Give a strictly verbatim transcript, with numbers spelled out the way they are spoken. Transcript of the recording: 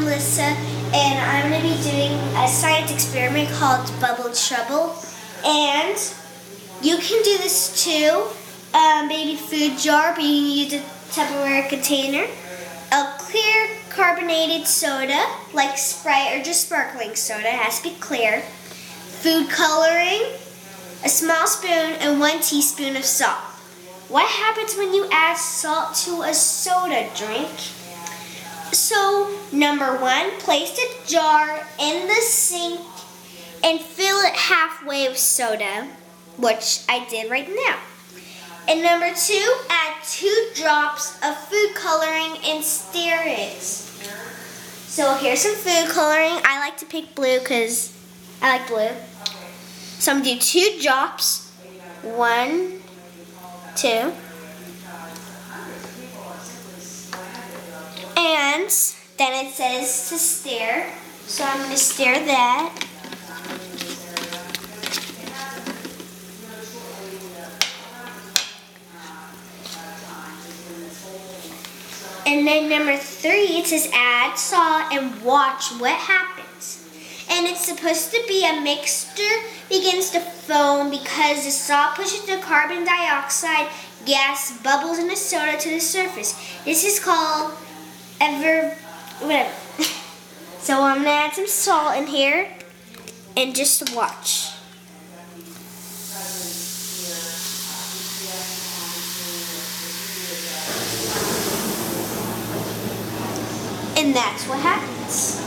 Melissa, and I'm going to be doing a science experiment called Bubble Trouble. And you can do this too. Um, baby food jar, but you can use a Tupperware container. A clear carbonated soda, like Sprite or just sparkling soda, it has to be clear. Food coloring, a small spoon, and one teaspoon of salt. What happens when you add salt to a soda drink? So, number one, place the jar in the sink and fill it halfway with soda, which I did right now. And number two, add two drops of food coloring and stir it. So here's some food coloring. I like to pick blue because I like blue. So I'm going to do two drops. One, two. And then it says to stir. So I'm going to stir that. And then number three, it says add salt and watch what happens. And it's supposed to be a mixture begins to foam because the salt pushes the carbon dioxide gas bubbles in the soda to the surface. This is called ever, whatever. So I'm gonna add some salt in here and just watch. And that's what happens.